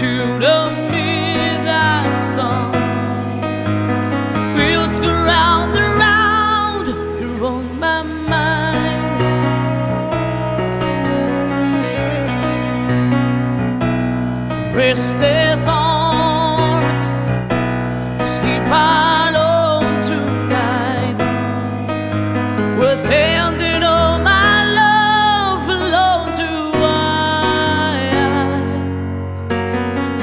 true to me, that song. Feels go round and round here on my mind. Restless arms sleep alone tonight. Was handing all my love alone to I.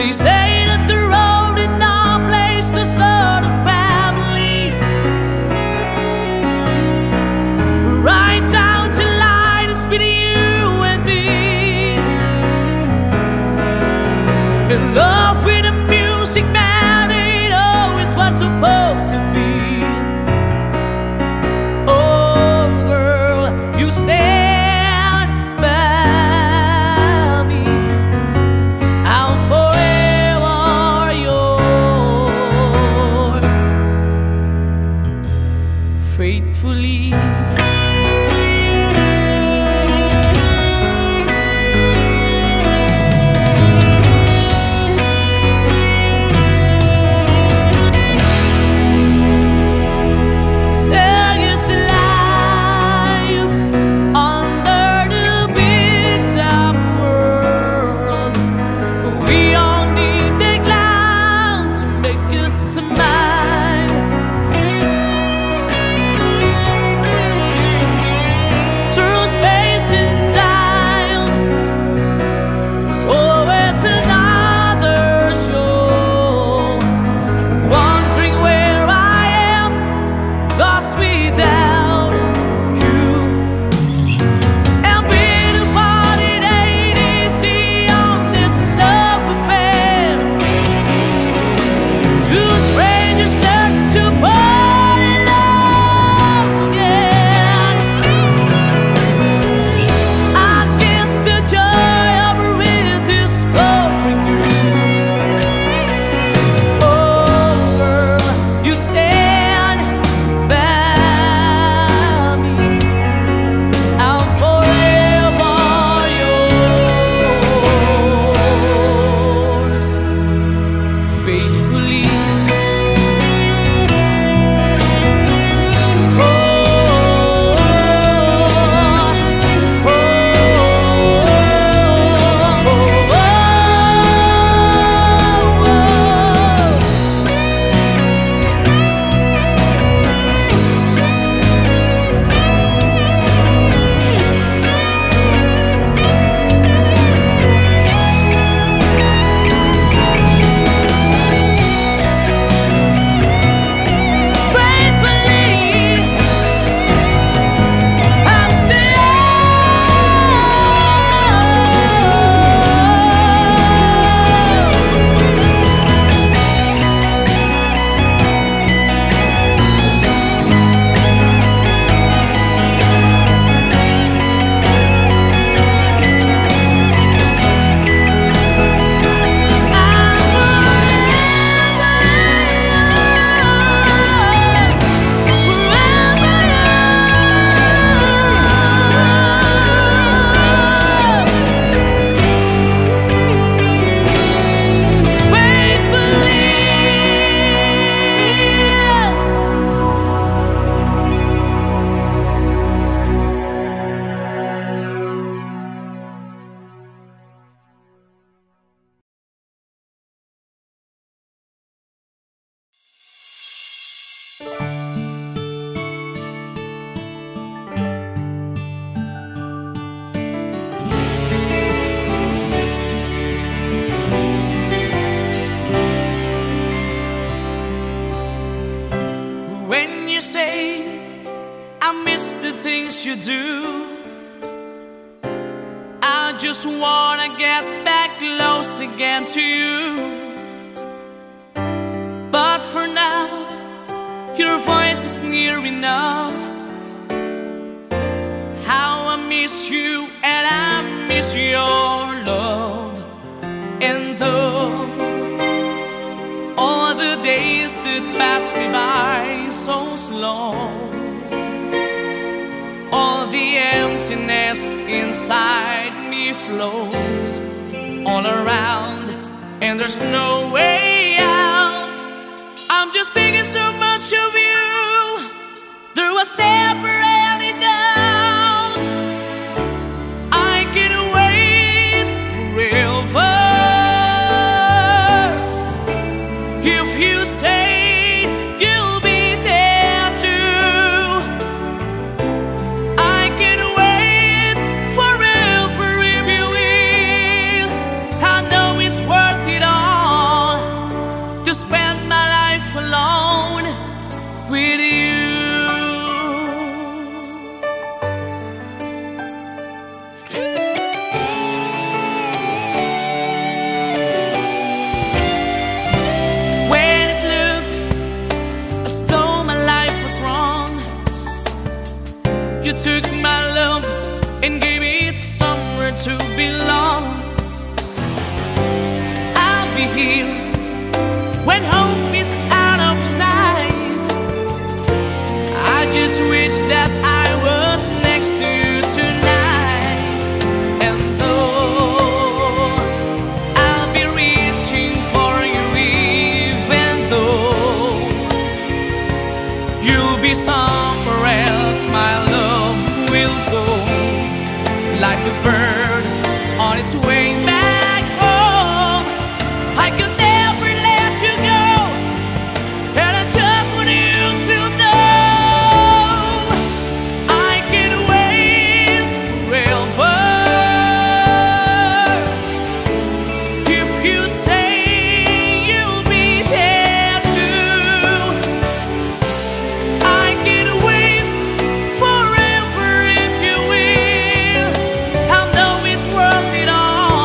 They say that the road in our place was not a family. Right down to line is between you and me. In love with the music man, it always was supposed to be. Oh girl, you stay. Faithfully. You do. I just wanna get back close again to you, but for now your voice is near enough. How I miss you and I miss your love. And though all the days that passed me by so slow, all the emptiness inside me flows all around and there's no way out. I'm just thinking so much of you. There was never any doubt. I can wait forever if you say you'll be there too. I can wait forever if you will. I know it's worth it all to spend my life alone with you. You took my love and gave it somewhere to belong. I'll be here when hope is out of sight. I just wish that I was next to you tonight. And though I'll be reaching for you, even though you'll be somewhere else, my love will go like a bird on its way back home. I could never let you go, and I just want you to know I can wait forever if you say you'll be there too. I can wait forever. I know it's worth it all.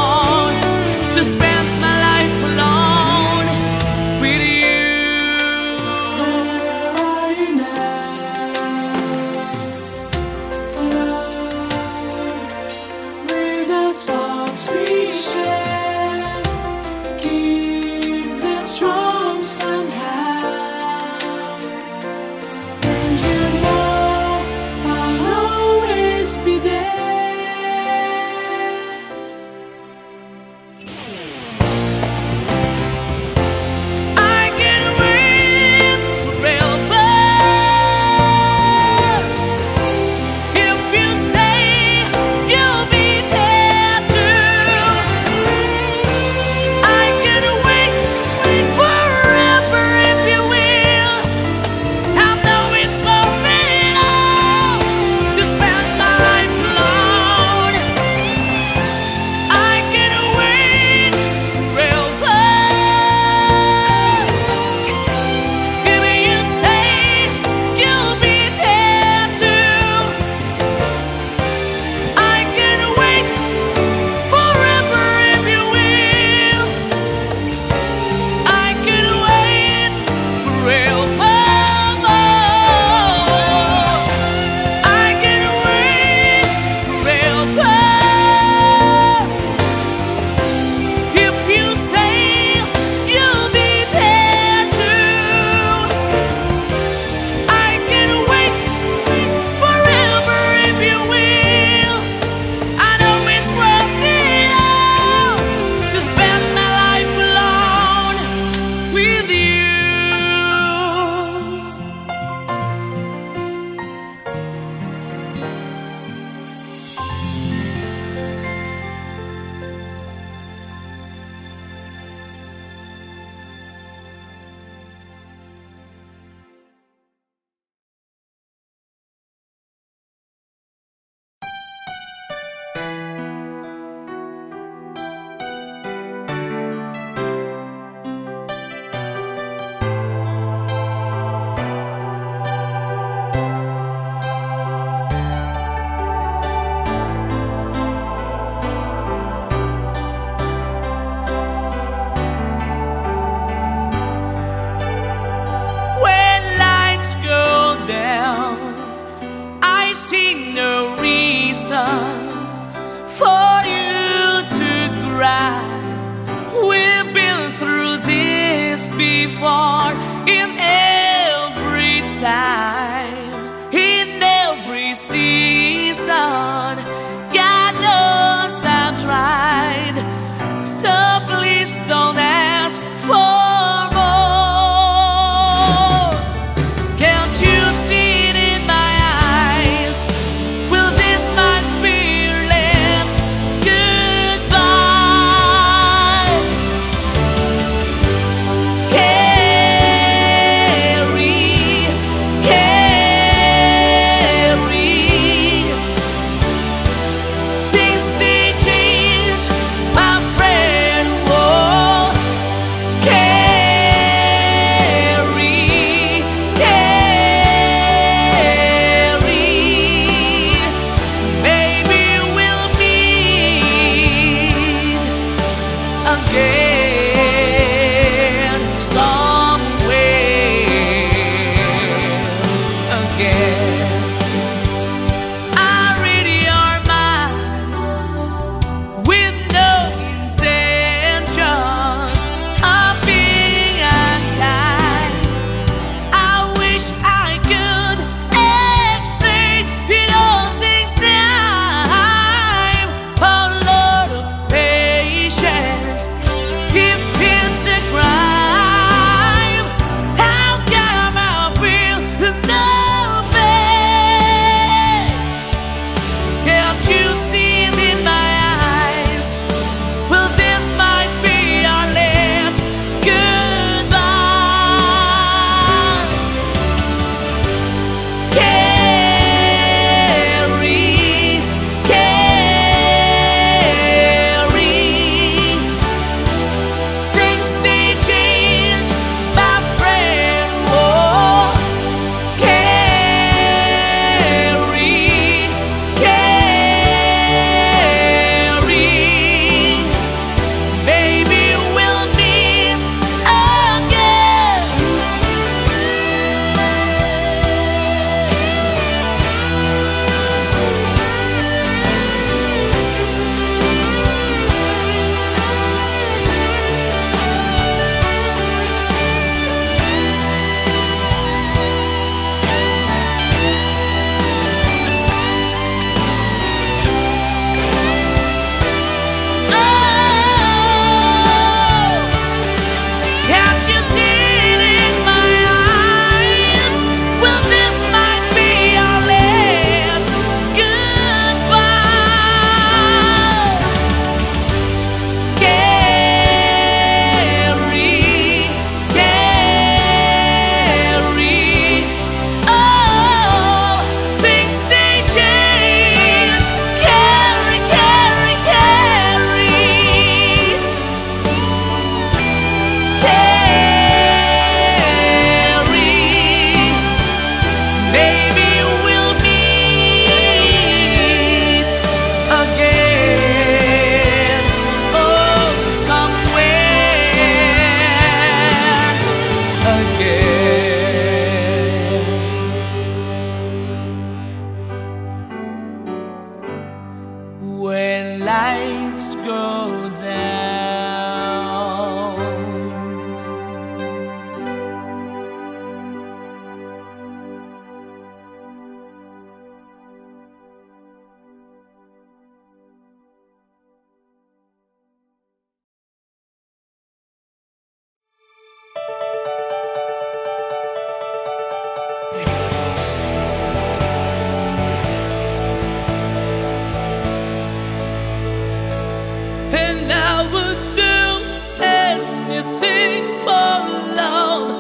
and I would do anything for love.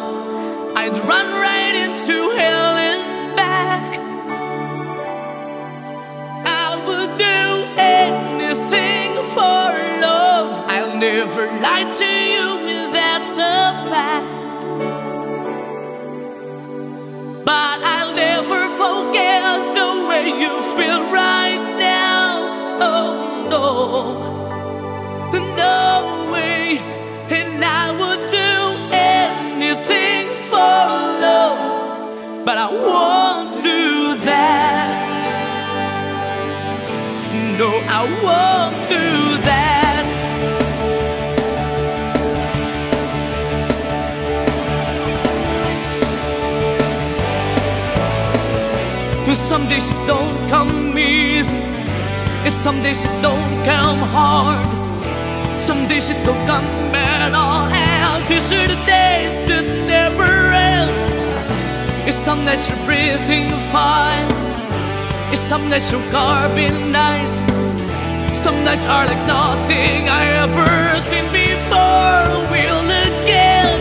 I'd run right into hell and back. I would do anything for love. I'll never lie to you, if that's a fact. But I'll never forget the way you feel right now. Oh no, no way. And I would do anything for love, but I won't do that. No, I won't do that. Some days it don't come easy, and some days it don't come hard. Some days it don't come at all, and these are the days that never end. It's some nights you're breathing fine, it's some nights you're carving nice. Some nights are like nothing I ever seen before. Will again.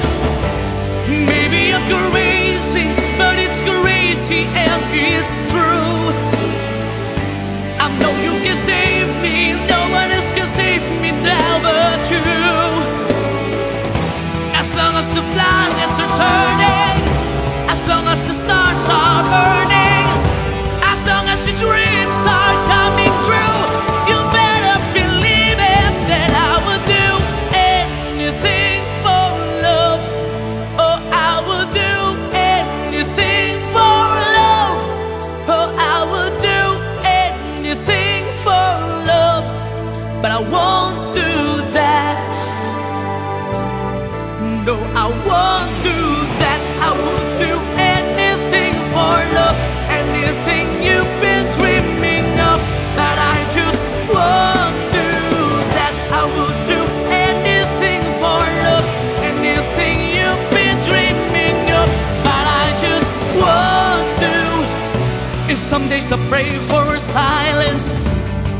Maybe I'm crazy, but it's crazy and it's true. I know you can save me, no one else can save me now but you. As long as the planets are turning, as long as the stars are burning, as long as your dreams are coming true, you better believe it that I would do anything for love. Oh, I would do anything for love. Oh, I would do anything for love, but I won't do that. No, I won't do that. I won't do anything for love, anything you've been dreaming of, but I just won't do that. I will do anything for love, anything you've been dreaming of, but I just won't do. And some days I pray for silence,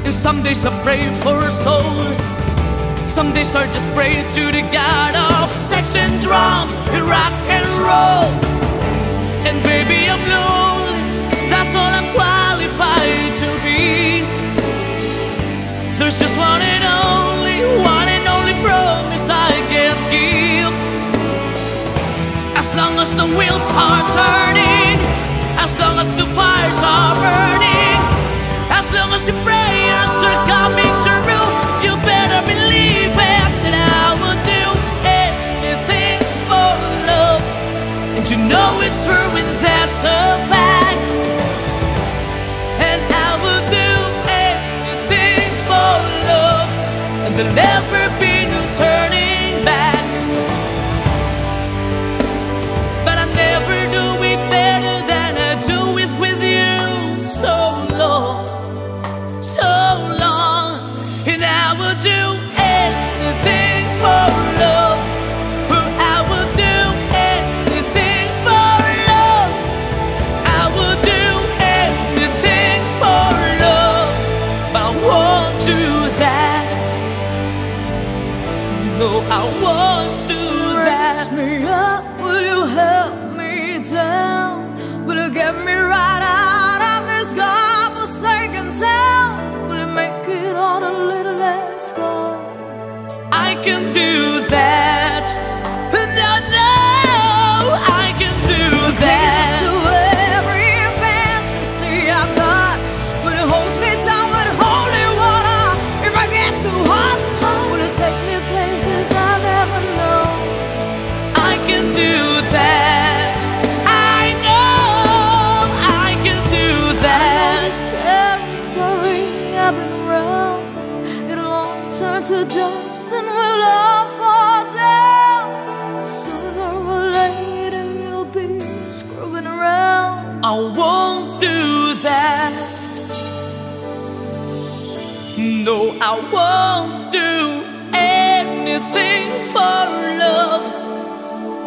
and some days I pray for a soul. Some days I just pray to the God of sex and drums and rock and roll. And baby, I'm lonely, that's all I'm qualified to be. There's just one and only promise I can give. As long as the wheels are turning, as long as the fires are burning, as long as your prayers are coming through, you better believe it that I will do anything for love. And you know it's true, and that's a fact. And I will do anything for love, and there'll never be no turning back. But I never do it better than I do it with you. So long, so long, and I will do anything for love. I will do anything for love. I will do anything for love, but I won't do that. No, I won't do that. Raise me up, will you help me down? Will you get me right out of this godforsaken town? Will you make it all a little less cold? I can do that. No, no, I can do that. Lead to every fantasy I've got. Will you hold me down with holy water? If I get too hot, will you take me places I've never known? I can do that. I know I can do that. Territory I've been around, it'll all turn to dust and we'll all fall down. Sooner or later you'll be screwing around. I won't do that. No, I won't do anything for love,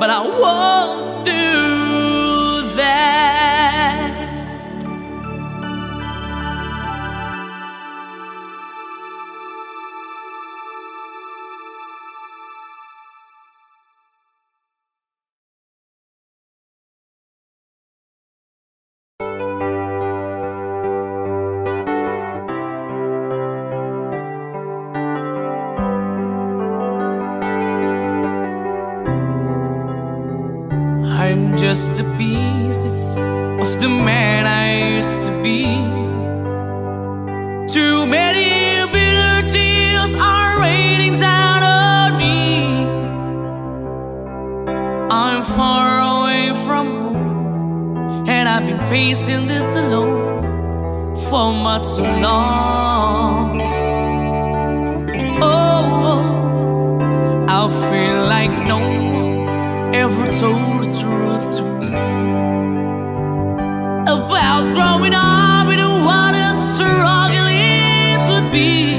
but I won't do that. I'm just the pieces of the man I used to be. Too many bitter tears are raining down on me. I'm far away from home, and I've been facing this alone for much so long. Oh, I feel like no one ever told the truth to me about growing up in what a struggle it would be.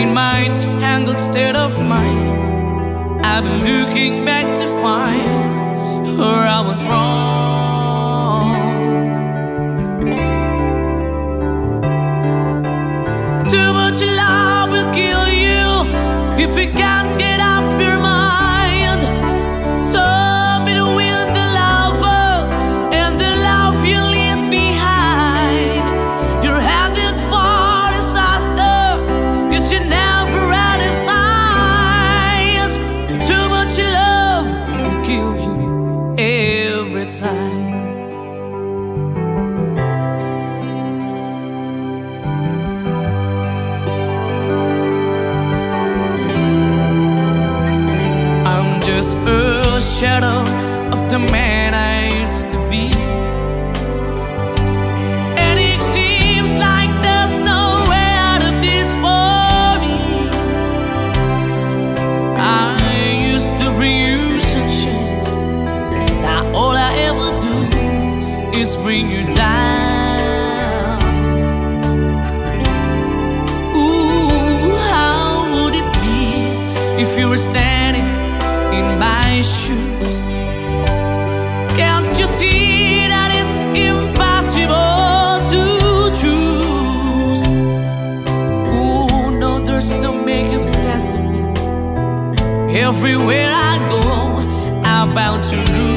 In my tangled state of mind, I've been looking back to find where I went wrong. Too much love will kill you if you can't get up your mind. So between the lover and the love you leave behind, you're headed for disaster, cause you never had a sign. Too much love will kill you every time. A shadow of the man I used to be, and it seems like there's no way out of this for me. I used to bring you sunshine, now all I ever do is bring you down. Ooh, how would it be if you were standing in my shoes? Can't you see that it's impossible to choose? Oh no, there's no making sense of me. Everywhere I go, I'm bound to lose.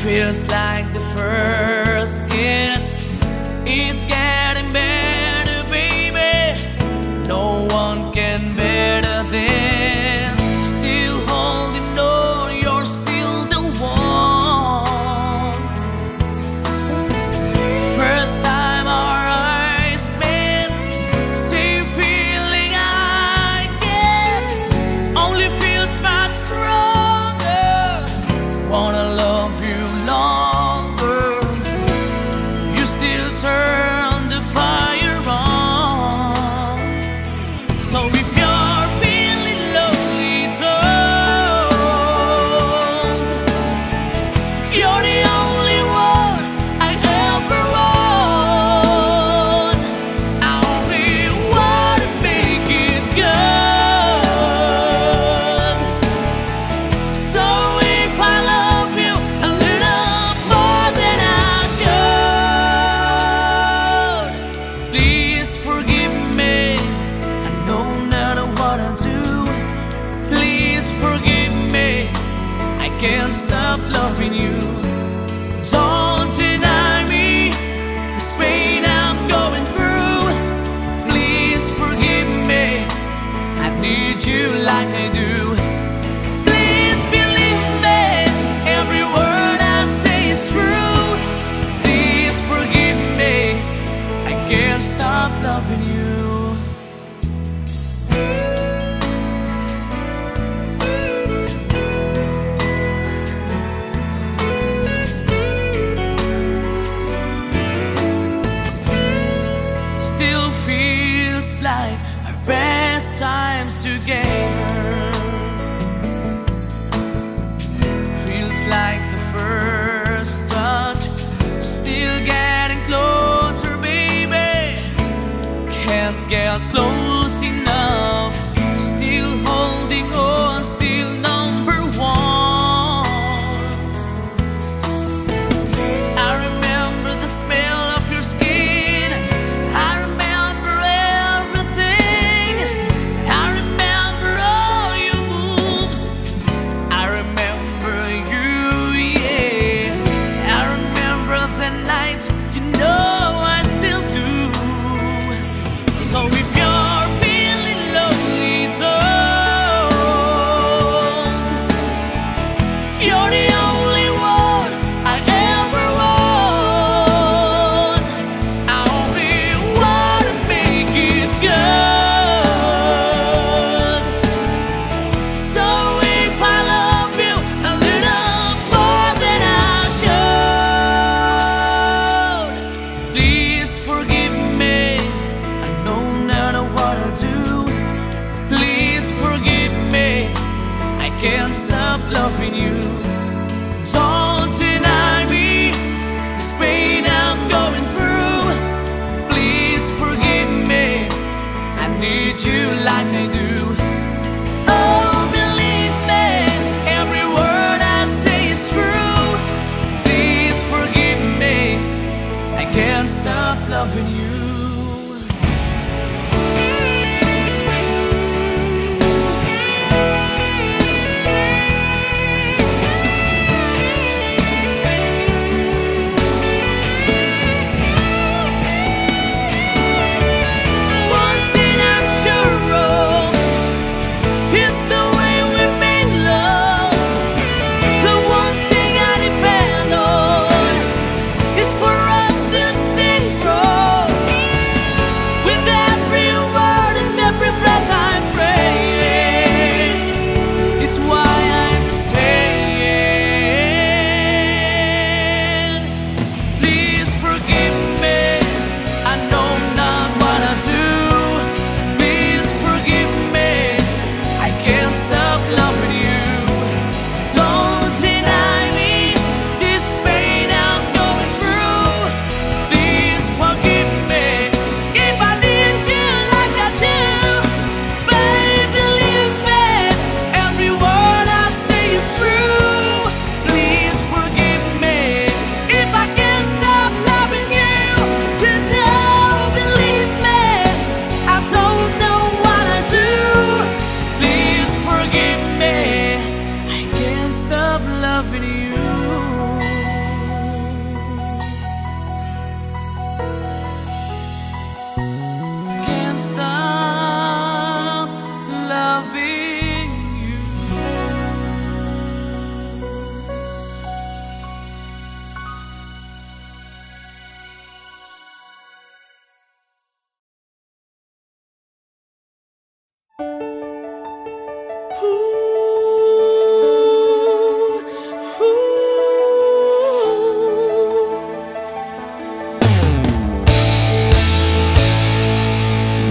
Feels like the first kiss. It's getting better, baby. No one can better this. Still holding on, you're still the one. First time our eyes met, same feeling I get. Only stop loving you. Still feels like our best times together. Feels like the first touch, still getting closer, baby. Can't get close enough. Still holding on, still number one. I remember the smell of your skin. I remember everything. I remember all your moves. I remember you. I remember the nights, you know I still do. So if you're feeling lonely, don't. You're the only one I ever want. I only wanna make it good. So if I love you a little more than I should, please forgive me. I know not what I do. Please forgive me. I can't stop loving you. Don't deny me this pain I'm going through. Please forgive me. I need you like I do. Oh, believe me, every word I say is true. Please forgive me. I can't stop loving you.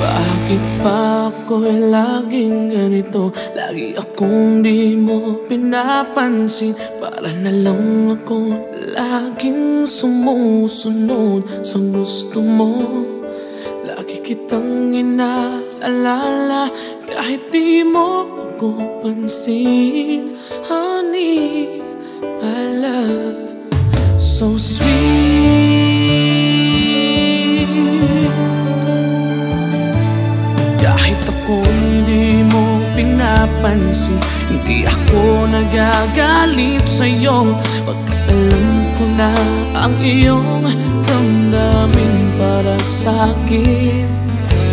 Bakit pa ako'y laging ganito? Lagi akong di mo pinapansin. Para na lang ako laging sumusunod sa gusto mo. Lagi kitang inaalala kahit di mo ako pansin. Honey, my love, so sweet. Hindi mo pinapansin, hindi ako nagagalit sa'yo. Pagkat alam ko na ang iyong damdamin para sa'kin.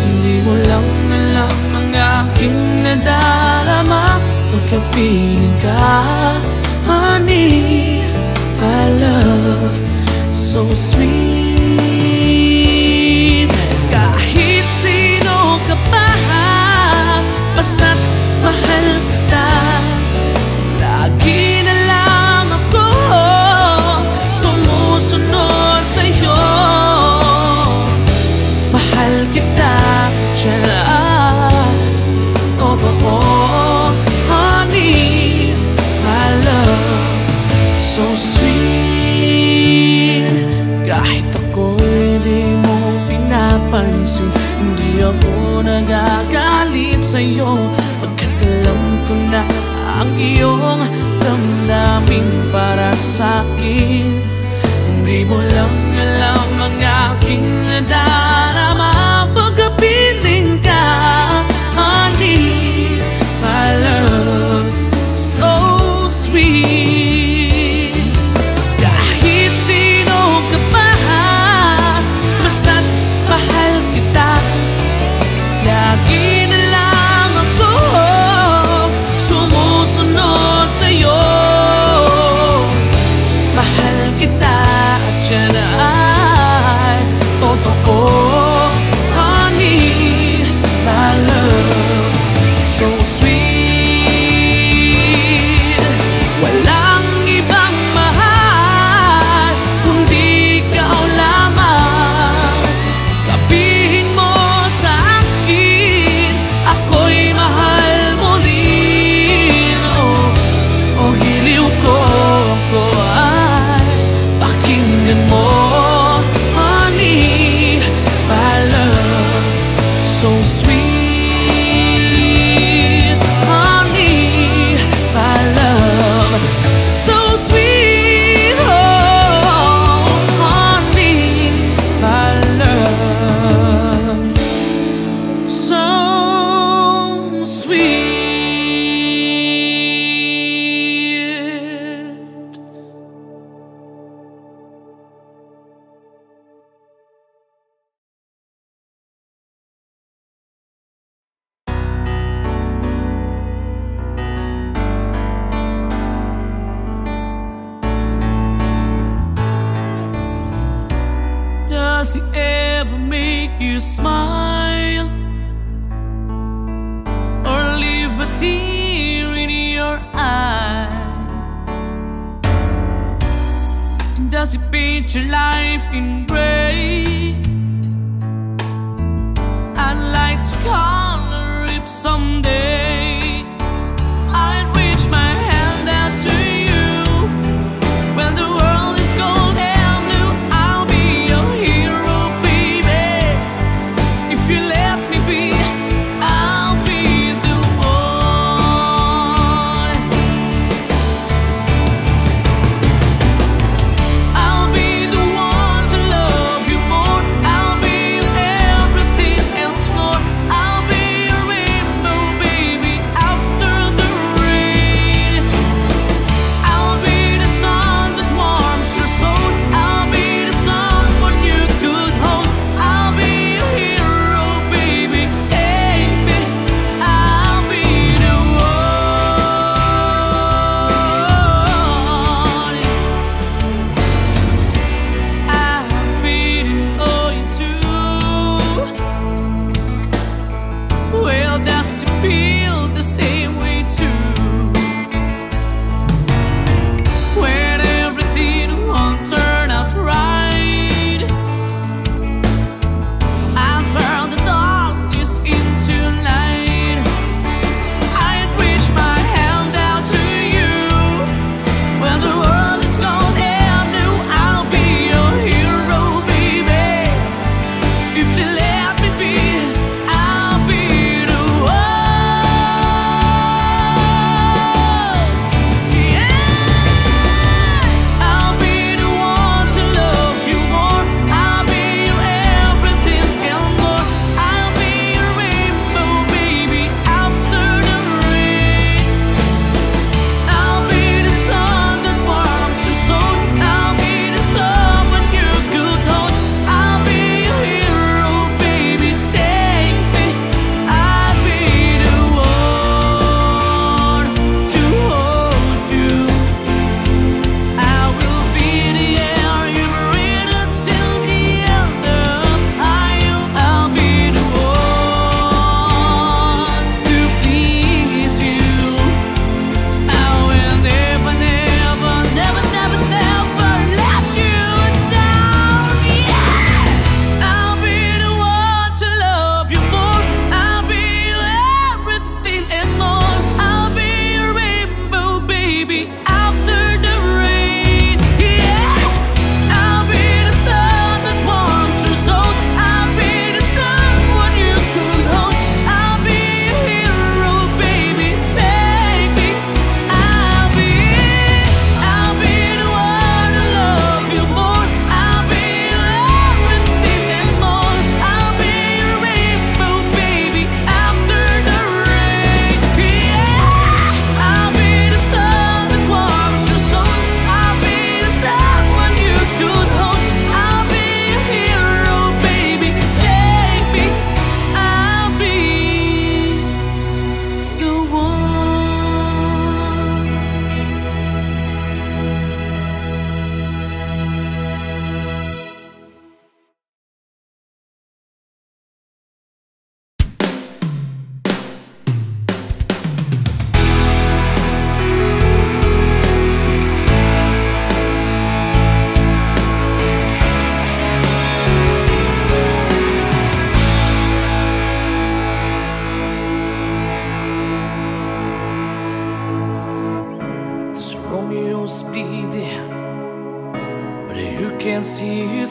Hindi mo lang alam ang aking nadarama. Pagkat piling ka, honey, I love, so sweet. Kahit Hindi ako nagagalit sa'yo, pagkat alam ko na ang iyong damdamin para sa'kin. Hindi mo lang alam ang aking nadarama pagkapiling ka, honey, my love, so sweet. Kahit sino ka pa, basta't mahal kita. Lagi na lang ako sumusunod sa'yo. Mahal kita at yan ay totoo, honey, my love, so sweet. Walang ibang mahal kundi ikaw lamang. Sabihin mo sa akin, ako'y mahal mo rin. Oh, hiliw ko, ako ay pakinggan mo, honey, my love, so sweet. Honey, my love, so sweet. Oh, honey, my love, so sweet. Does he ever make you smile, or leave a tear in your eye? And does he paint your life in gray? I'd like to color it someday. I'd reach my hand out to you when the world is gold and blue. I'll be your hero, baby. If you let me be, I'll be the one. I'll be the one to love you more. I'll be everything and more. I'll be your rainbow, baby.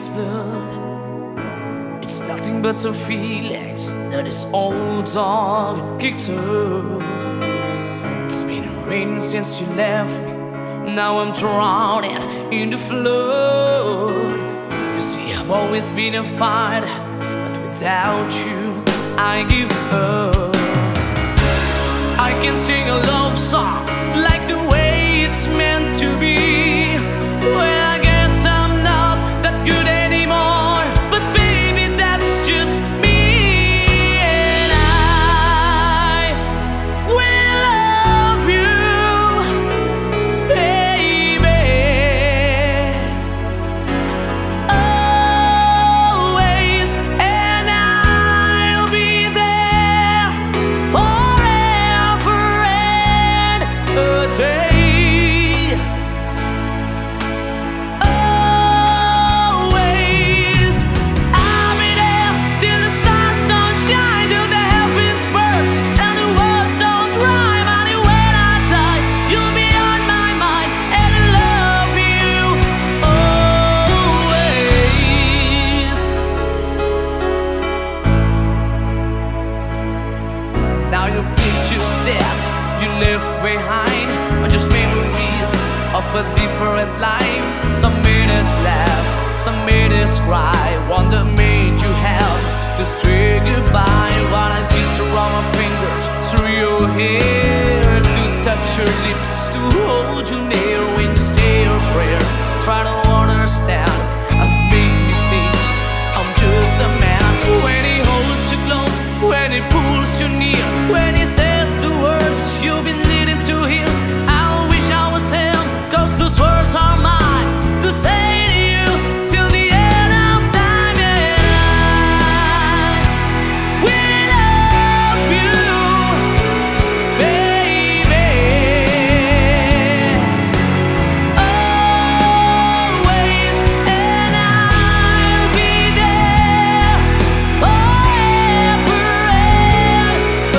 is blood. It's nothing but a Felix that his old dog kicked up. It's been raining since you left me. Now I'm drowning in the flood. You see, I've always been a fighter, but without you, I give up. I can sing a love song like the way it's meant to be. Well, I guess I'm not that good anymore, but baby, that's just me. And I will love you, baby, always, and I'll be there forever and a day. Now your picture's dead, you left behind are just memories of a different life. Some made us laugh, some made us cry. One that made you have to say goodbye. What I did to run my fingers through your hair, to touch your lips, to hold you near. When you say your prayers, try to understand, I've made mistakes, I'm just a man. When he holds you close, when he pulls you near, when he says the words you've been needing to hear, I wish I was him, cause those words are mine to say to you till the end of time. And I will love you, baby, always, and I'll be there forever and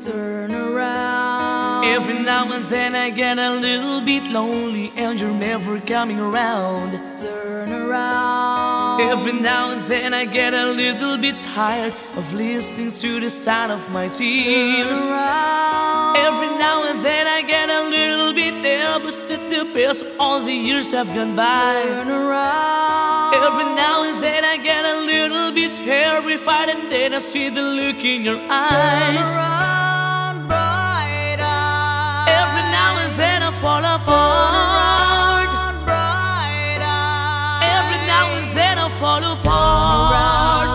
turn around. Every now and then I get a little bit lonely, and you're never coming around. Turn around. Every now and then I get a little bit tired of listening to the sound of my tears. Turn around. Every now and then I get a little bit nervous that the best of all the years have gone by. Turn around. Every now and then I get a little bit terrified, and then I see the look in your eyes. Turn around, bright eyes. Every now and then I fall apart. Turn around, bright eyes. Every now and then I fall apart.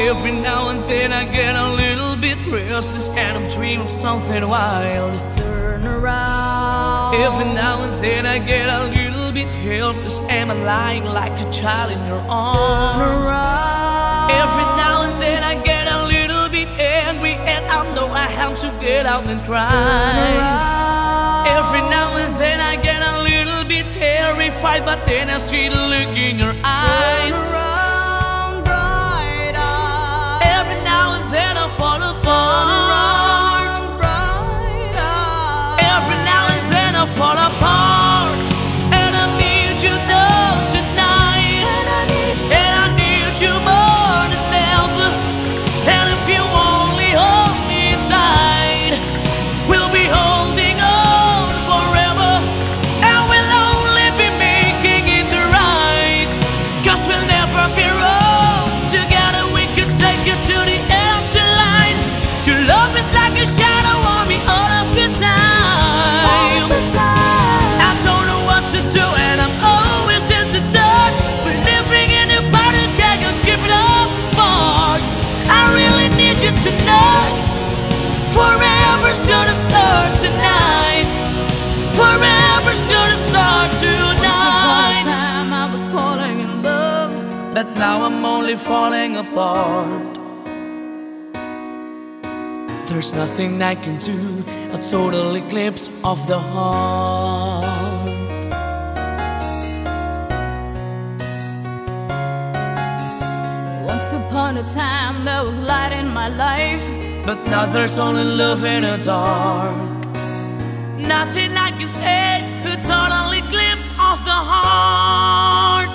Every now and then I get a little bit restless, and I'm dreaming of something wild. Turn around. Every now and then I get a little bit helpless, and I'm lying like a child in your arms. Turn around. Every now and then I get a little bit angry, and I know I have to get out and cry. Every now and then I get a little bit terrified, but then I see the look in your eyes. Turn around, bright eyes. Every now and then I fall apart. Turn around, bright eyes. Every now and then I fall apart, and I need you now tonight, and I need you more. Forever's gonna start tonight. Forever's gonna start tonight. Once upon a time I was falling in love, but now I'm only falling apart. There's nothing I can do, a total eclipse of the heart. Once upon a time there was light in my life, but now there's only love in the dark. Nothing I can say, a total eclipse of the heart.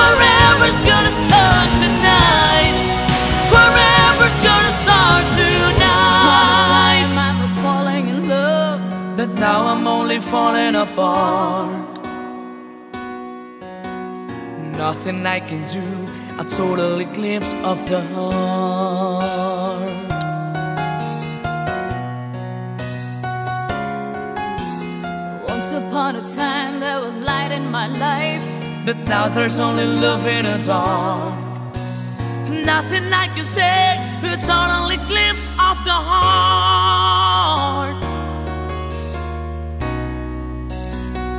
Forever's gonna start tonight. Forever's gonna start tonight. Once upon a time I was falling in love, but now I'm only falling apart. Nothing I can do, a total eclipse of the heart. Once upon a time there was light in my life, but now there's only love in the dark. Nothing I can say, it's only a glimpse of the heart.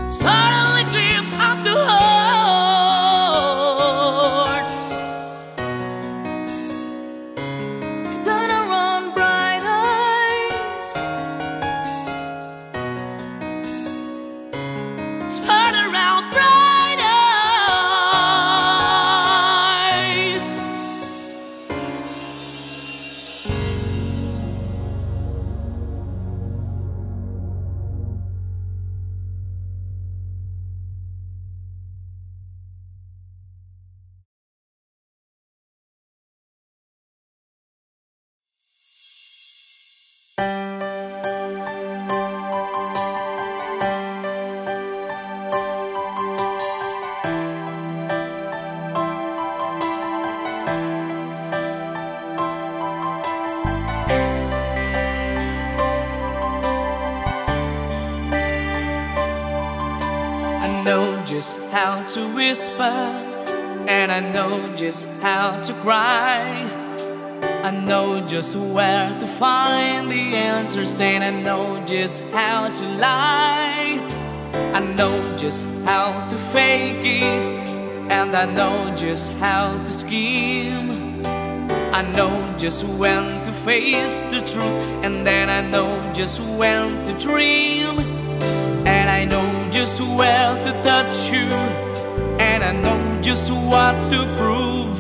It's only a glimpse of the heart. Turn around, bright eyes. just how to whisper, and I know just how to cry. I know just where to find the answers, and I know just how to lie. I know just how to fake it, and I know just how to scheme. I know just when to face the truth, and then I know just when to dream. And I know just where to touch you, and I know just what to prove.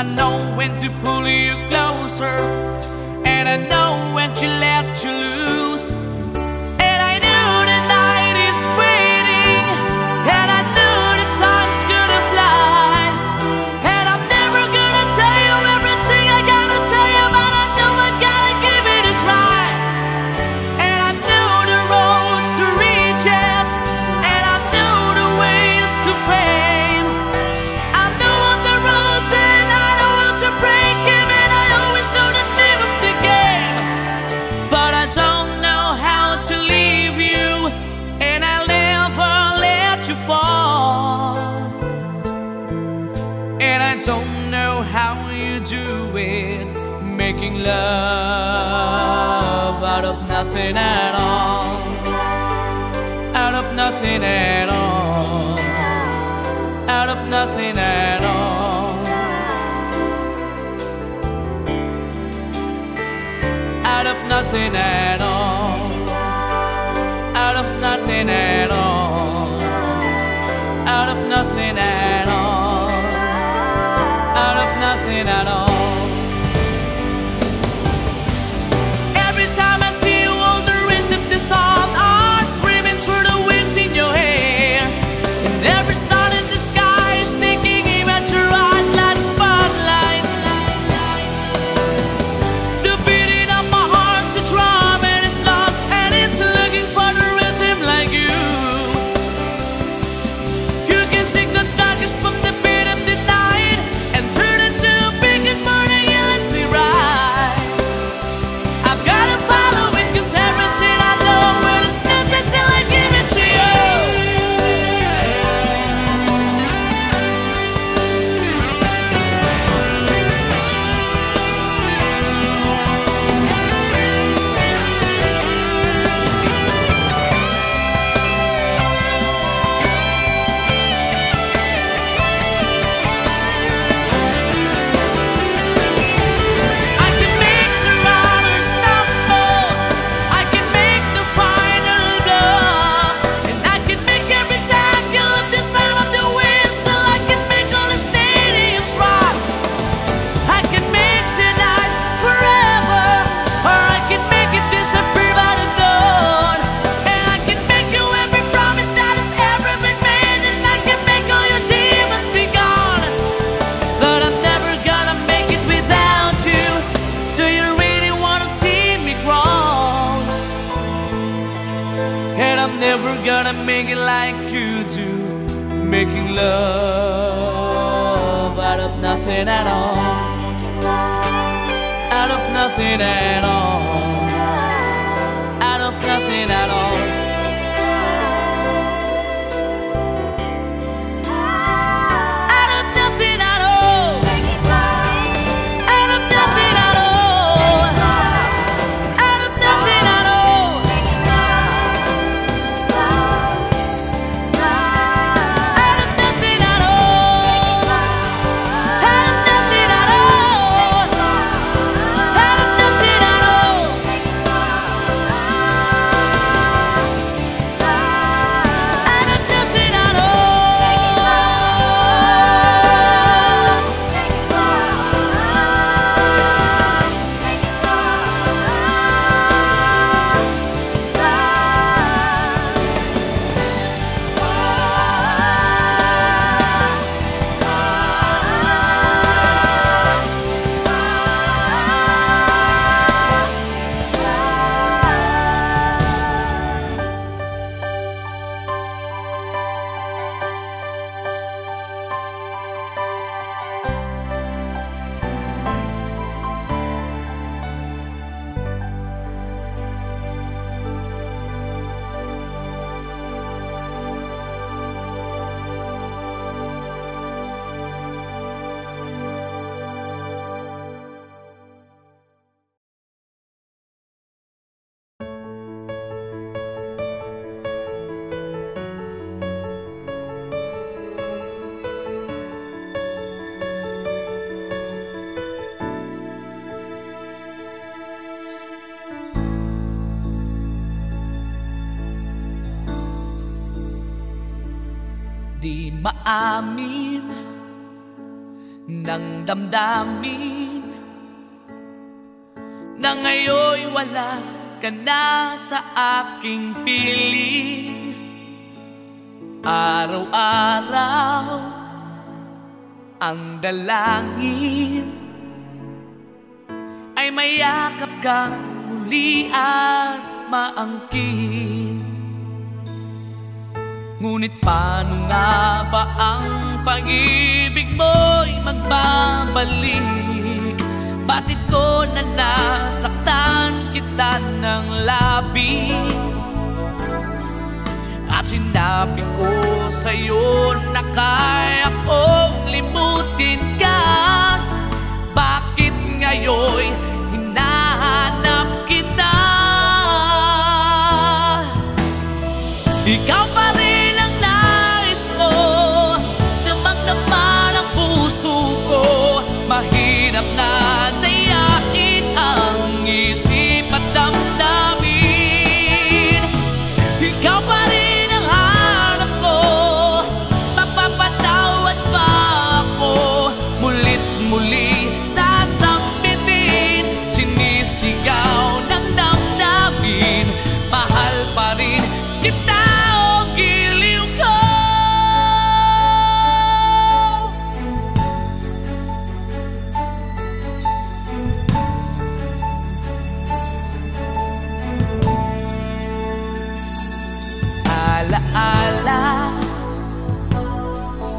I know when to pull you closer, and I know when to let you loose. And I knew the night is fading, and I knew that time's gonna fly. And I'm never gonna tell you everything I gotta tell you, but I know I gotta give it a try. And I knew the roads to reach us, and I knew the ways to fame. I knew the rules and I knew how to break them, and I always know the name of the game. But I don't know how to leave you, and I'll never let you fall. And I don't know how you do it, making love out of nothing at all. Out of nothing at all. Out of nothing at all. Out of nothing at all. Out of nothing at all. Out of nothing at all. Out of nothing at all. Every time I see you, all the rest of the song are screaming through the winds in your hair. And every star in the sky is sneaking in at your eyes like a spotlight. The beating of my heart's a drum, and it's lost, and it's looking for the rhythm like you. You can sing the darkest from the beat of the night and turn it to a big good morning, you listening right. I've gotta follow it, cause everything I know will stand until I give it to you. I can make the rubber stumble, I can make the final blow, and I can make every tackle of the sound of the whistle. I can make all the stadiums rock. I can make tonight forever, or I can make it disappear by the dawn. And I can make you every promise that has ever been made, and I can make all your demons be gone. But I'm never gonna make it without you. Do you really wanna see me grow? And I'm never gonna make it like you do, making love out of nothing at all. Out of nothing at all. Out of nothing at all. Out of nothing at all. Out of nothing at all. Out of nothing at all. Out of nothing at all. Out of nothing at all. Out of nothing at all. maamin ng damdamin na ngayon'y wala ka na sa aking piling. Araw-araw ang dalangin ay mayakap kang muli at maangkin. Ngunit paano nga ba ang pag-ibig mo'y magbabalik? Bakit ko na nasaktan kita ng labis? At sinabi ko sa'yo na kaya kong limutin ka. Bakit ngayon hinahanap kita? Ikaw pa rin ang nais ko, damang-dama ng puso ko. Mahirap na tayain ang isip at damdamin. Ikaw pa rin alaala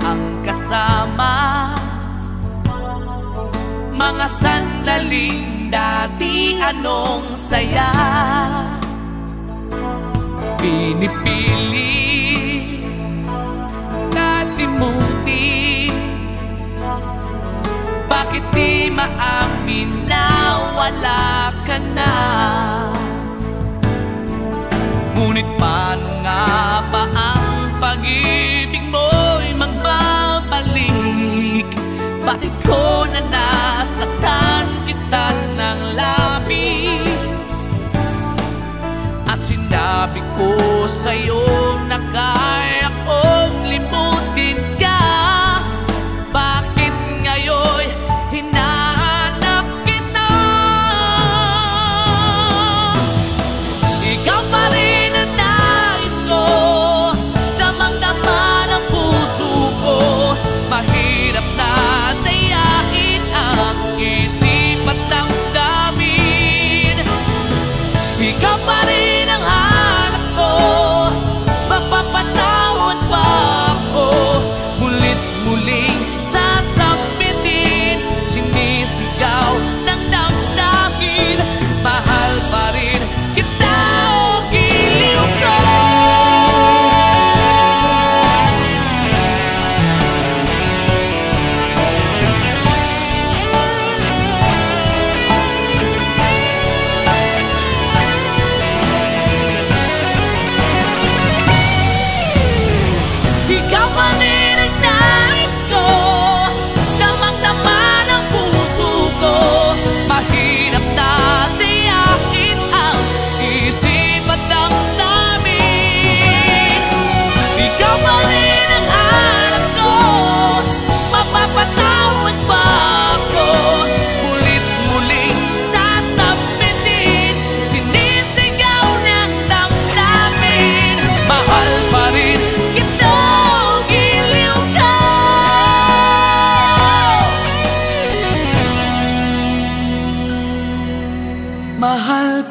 ang kasama, mga sandaling dati anong saya. Pinipili nalimuti, bakit di maamin na wala ka na? Ngunit paano nga ba ang pag-ibig mo'y magbabalik? Bakit ko na nasaktan kita ng labis? At sinabi ko sa'yo na kaya kong limutin ka. Bakit ngayon hinahanap kita? Ikaw pa rin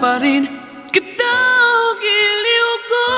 parin kita giliw ko.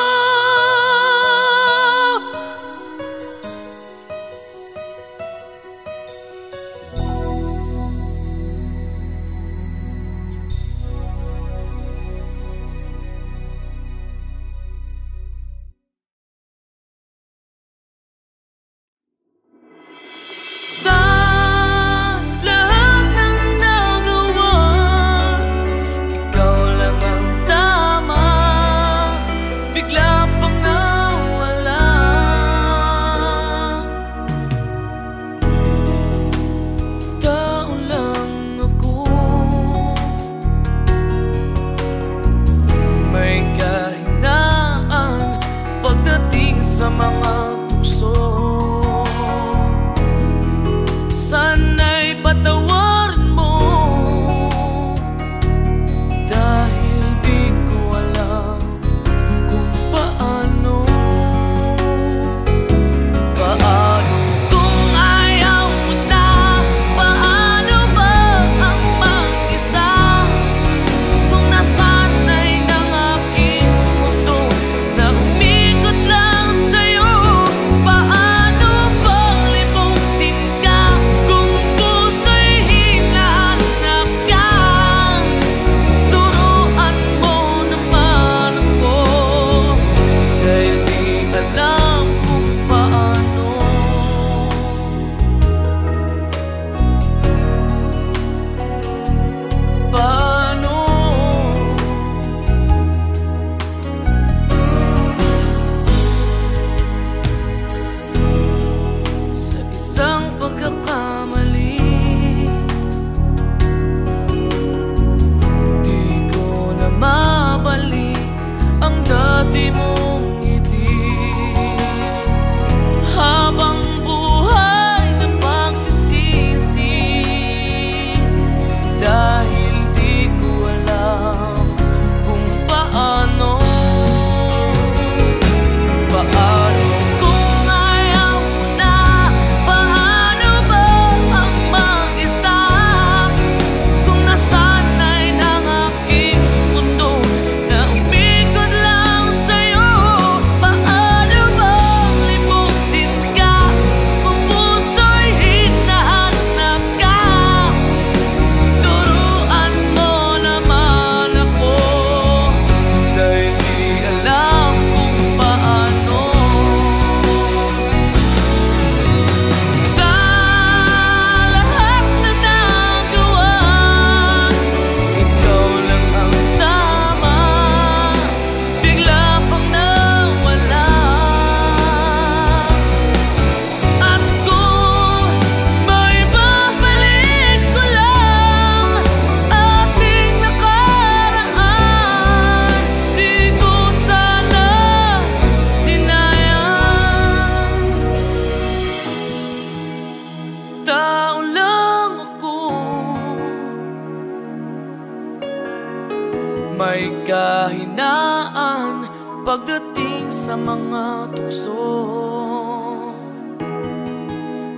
may kahinaan pagdating sa mga tukso.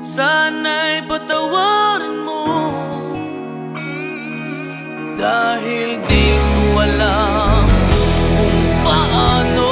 Sana'y patawarin mo dahil di ko alam kung paano.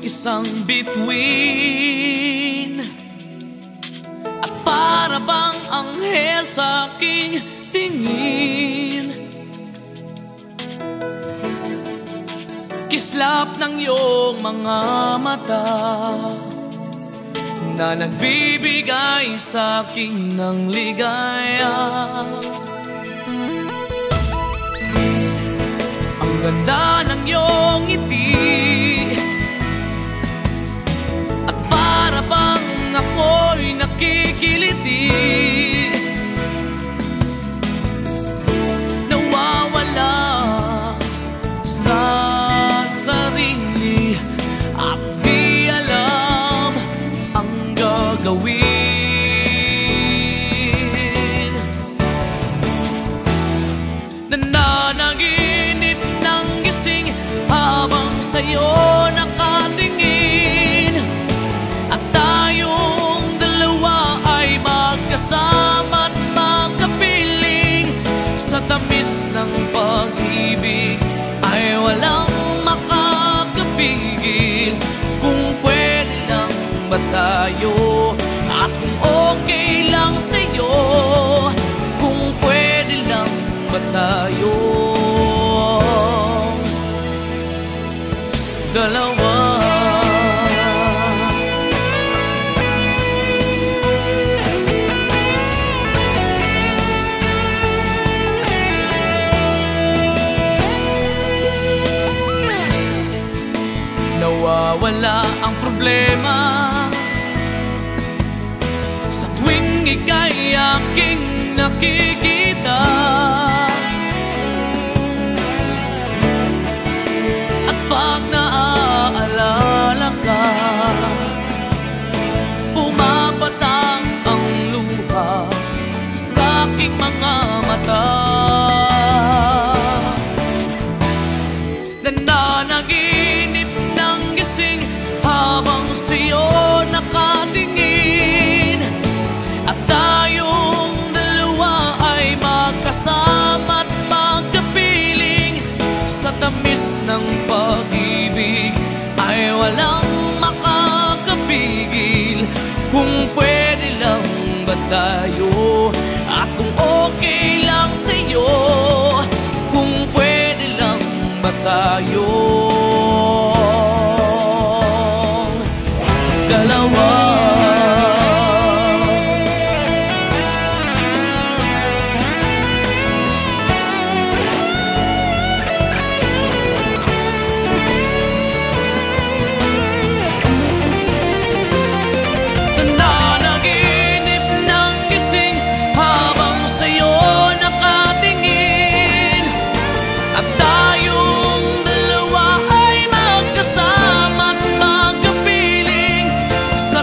Isang bituin at para bang anghel sa aking tingin, kislap ng iyong mga mata na nagbibigay sa akin ng ligaya. Ang ganda ng iyong ngiti, ako'y nakikiliti, nawawala sa sarili at di alam ang gagawin. Nananaginip ng gising habang sa'yo nakatingin, tamis ng pag-ibig ay walang makakapigil. Kung pwede lang ba tayo, at kung okay lang sa'yo, kung pwede lang ba tayo dalawa. Wala ang problema sa tuwing ika'y aking nakikita, at pag naaalala ka, pumapatak ang luha sa aking mga mata. Ng pag-ibig ay walang makakapigil. Kung pwede lang ba tayo, at kung okay lang sa'yo, kung pwede lang ba tayo dalawa.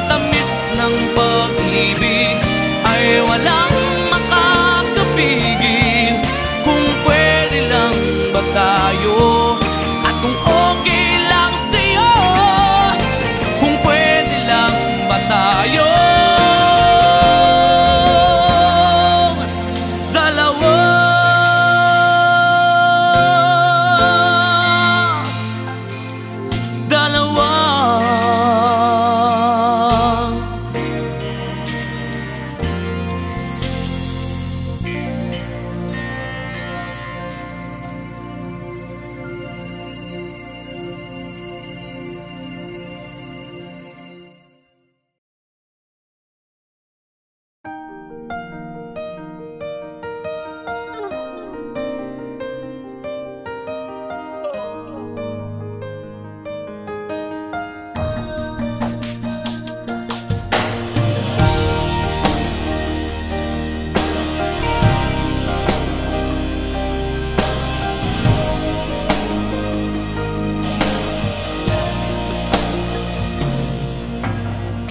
Tamis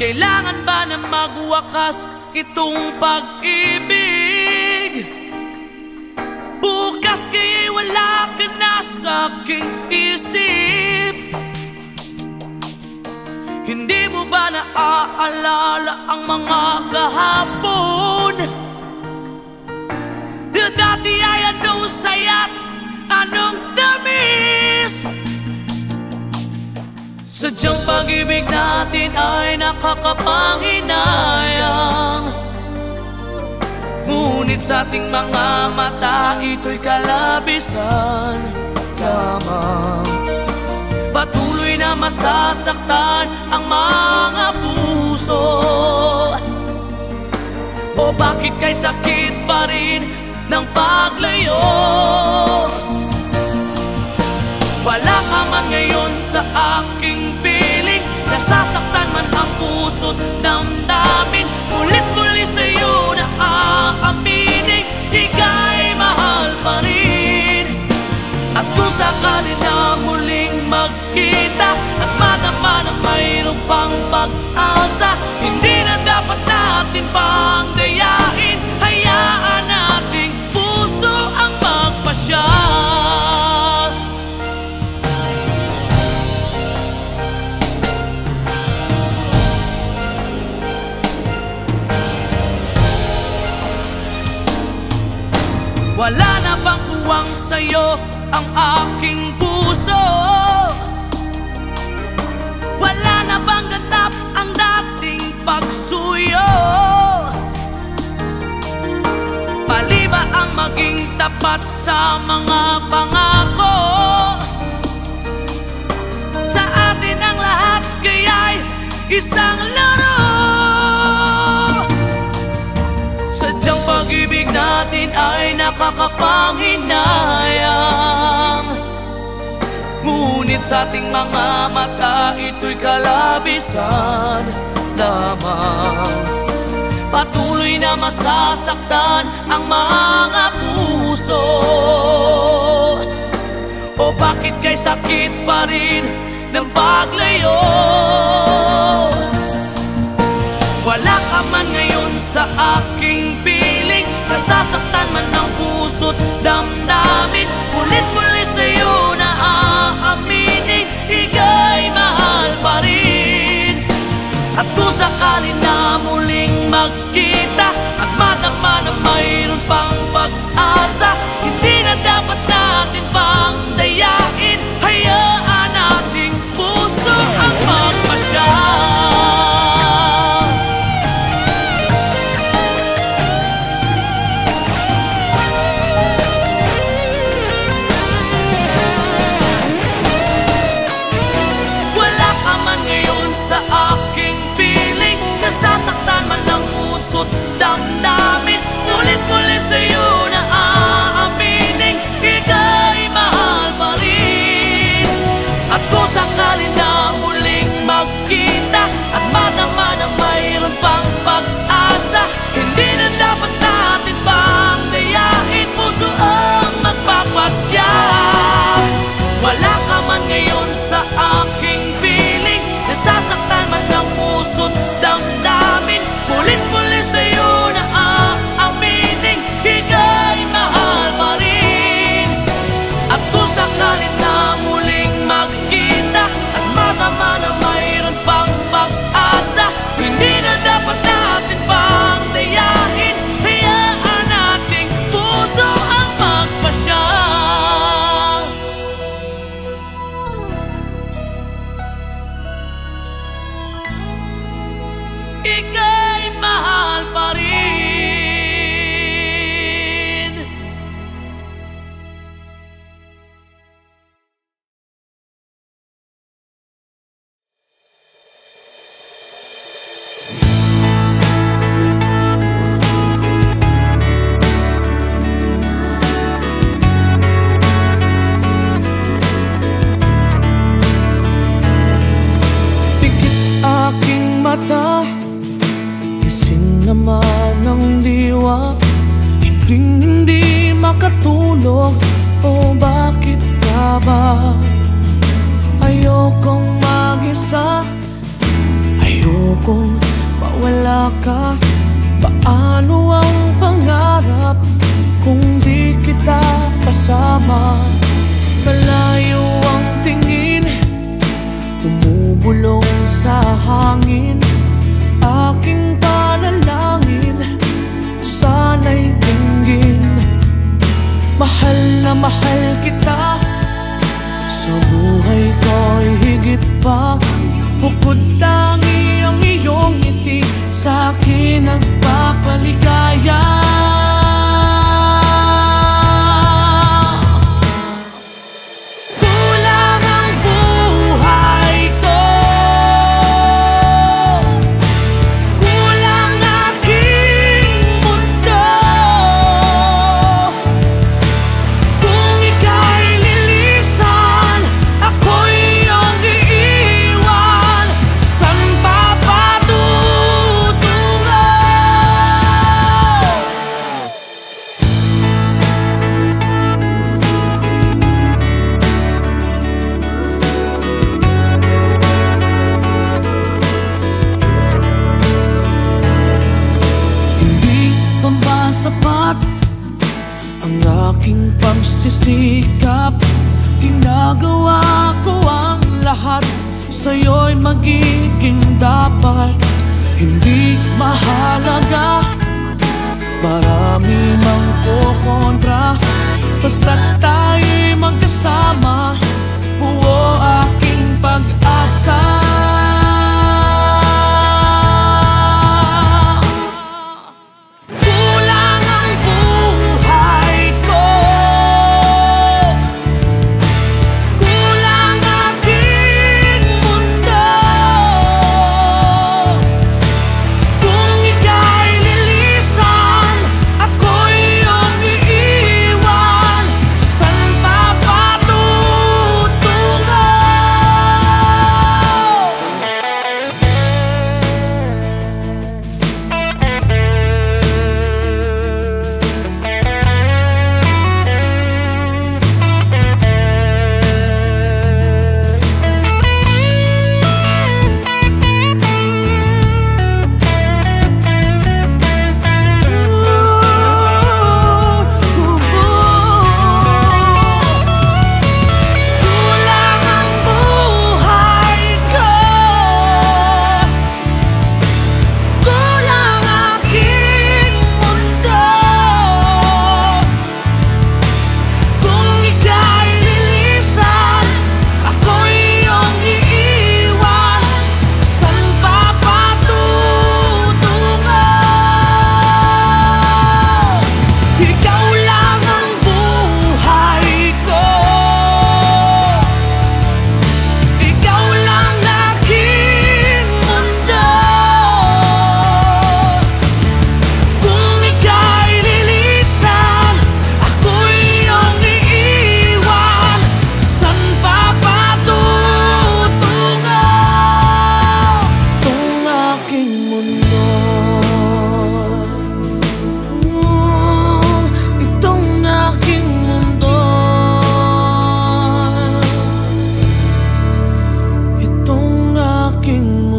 Kailangan ba na magwakas itong pag-ibig? Bukas kaya'y wala ka na sa aking isip. Hindi mo ba naaalala ang mga kahapon? Dati ay anong sayat, anong tamis. Sadyang pag-ibig natin ay nakakapanghinayang, ngunit sa ating mga mata ito'y kalabisan lamang. Patuloy na masasaktan ang mga puso. O bakit kay sakit pa rin ng paglayo? Wala ka man ngayon sa aking piling, nasasaktan man ang puso't damdamin. Ulit-muli sa'yo na aaminin, ika'y mahal pa rin. At kung sakali na muling magkita at madama na mayroon pang pag-asa, hindi na dapat natin pang dayain. Hayaan nating puso ang magpasya. Wala na bang kuwang sa'yo ang aking puso? Wala na bang ganap ang dating pagsuyo? Mali ba ang maging tapat sa mga pangako? Sa atin ang lahat kaya'y isang laro. Sadyang pag-ibig natin ay nakakapanghinayang, ngunit sa ating mga mata ito'y kalabisan lamang. Patuloy na masasaktan ang mga puso. O bakit kay sakit pa rin ng paglayo? Wala ka man ngayon sa aking piling, nasasaktan man ang puso't damdamin. Ulit-muli sa'yo na aaminin, ika'y mahal pa rin. At kung sakali na muling magkita at madama na mayroon pang pag-asa, hindi na dapat natin pang dayain. Hayaan nating puso ang magpasya. Damdamin, ulit-muli sa'yo na aaminin, ika'y mahal pa rin. At kung sakali na muling magkita at madama na mayroon pang pag-asa, hindi na dapat natin pang dayain, puso ang magpapasya. Wala ka man ngayon sa aking piling, nasasaktan man ang puso't damdamin. Ulit-muli sa'yo na aaminin, ika'y mahal pa rin. At kung sakali na muling magkita at madama na mayroon pang pag-asa, hindi na dapat natin pang dayain. Hayaan nating puso ang magpasya. Ika'y mahal pa rin. Pikit aking mata, naman ang diwa, hindi makatulog. O bakit ka ba? Ayokong mag-isa, ayokong Mundo kong mawala ka, paano ang pangarap kung di kita kasama? Malayo ang tingin, bumubulong sa hangin. Aking panalangin, sana'y tinggin. Mahal na mahal kita, sa buhay ko'y higit pa. Bukod tangi ang iyong ngiti, sa'kin nagpapaligaya. Kulang ang buhay ko, kulang aking mundo. Kung ika'y lilisan, ako'y iyong iiwan. Saan pa patutungo? Hindi pa ba sapat ang aking pagsisikap? Ginagawa ko ang lahat, sa'yo'y magiging dapat. Hindi mahalaga, marami mang kukontra. Basta't tayo'y magkasama, buo aking pag-asa. Kulang ang buhay ko, kulang aking mundo. Kung ika'y lilisan, ako'y iyong iiwan. Saan pa patutungo? Kulang ang buhay ko, kulang aking mundo. Kung ika'y lilisan, ako'y iyong iiwan. Saan pa patutungo? Ikaw lang ang buhay ko, ikaw lang aking mundo. Kung ika'y lilisan, ako'y iyong iiwan. Saan pa patutungo? Kung aking mundo, itong aking mundo, itong aking mundo.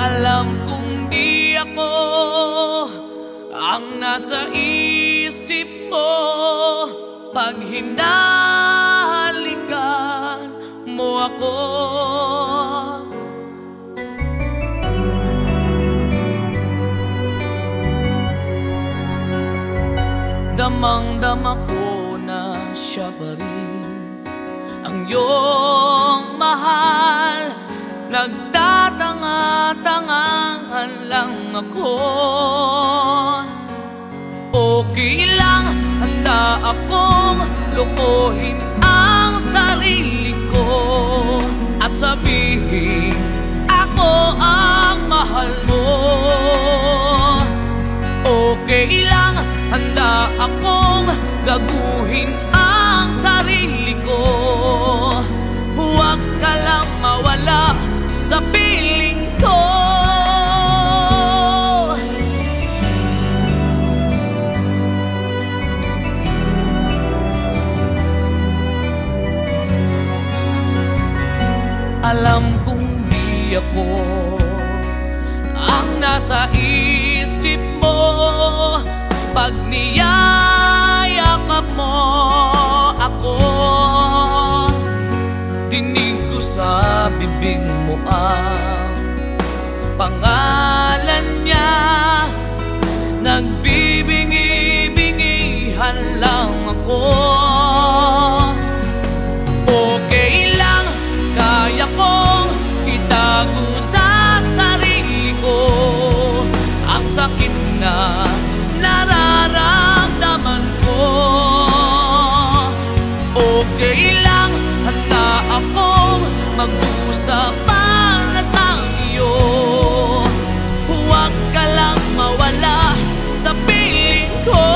Alam kong di ako ang nasa isip mo pag hinalikan mo ako. Damang-dama ko na siya pa rin ang iyong mahal. Nagtatanga-tangahan lang ako. Okay lang, handa akong lokohin ang sarili ko at sabihin ako ang mahal mo. Okay lang, handa akong Baguhin ang sarili ko. Huwag ka lang mawala sa piling ko. Alam kong di ako ang nasa isip mo pag niyayakap mo ako. Dinig ko sa bibig mo ang pangalan niya. Nagbibingi-bingihan lang ako. Okay lang, kaya kong itago sa sarili ko ang sakit na nararamdaman ko. Okay lang, handa akong mag-usap para sa iyo. Huwag ka lang mawala sa piling ko.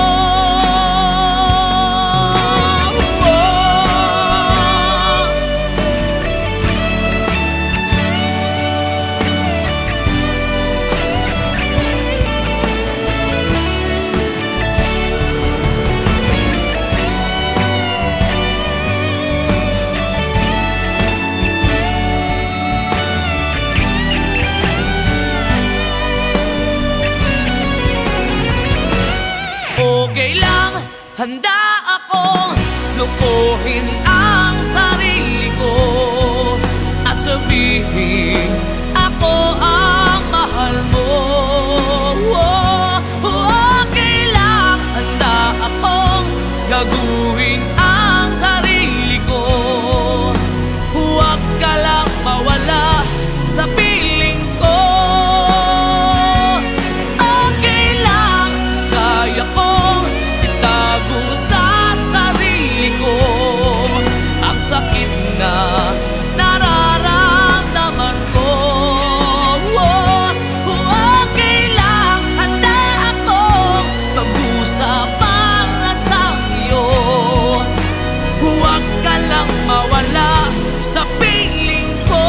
Handa akong lukuhin ang sarili ko at sabihin ako ang mahal mo. Okay lang, handa akong gaguhin ang sarili ko. Huwag ka lang mawala sa piling ko. Okay lang, kaya kong sa sarili ko ang sakit na nararamdaman ko. Okay lang, handa akong mag-usap para sa iyo. Huwag ka lang mawala sa piling ko.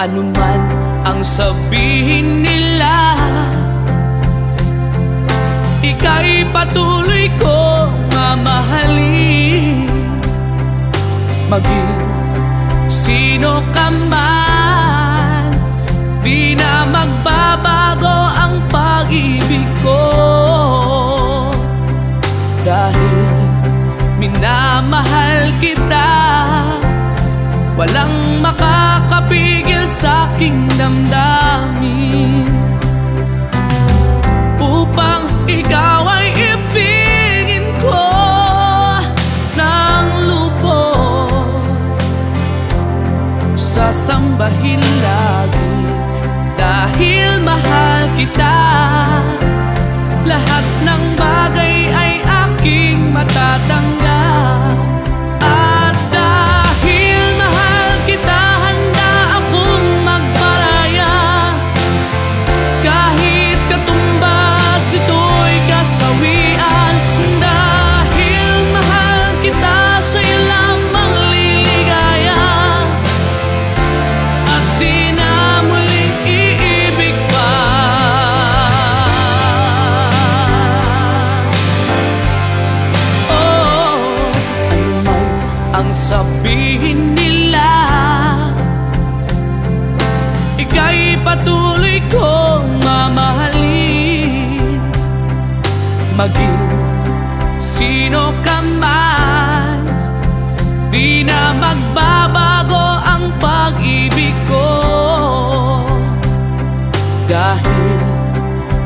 Anuman ang sabihin nila, ika'y patuloy ko mamahalin. Maging sino ka man, di na magbabago ang pag-ibig ko. Dahil minamahal kita, walang makakapigil sa aking damdamin. Upang ikaw ay ibigin ko ng lubos, sasambahin lagi dahil mahal kita. Lahat ng bagay ay aking matatanggap.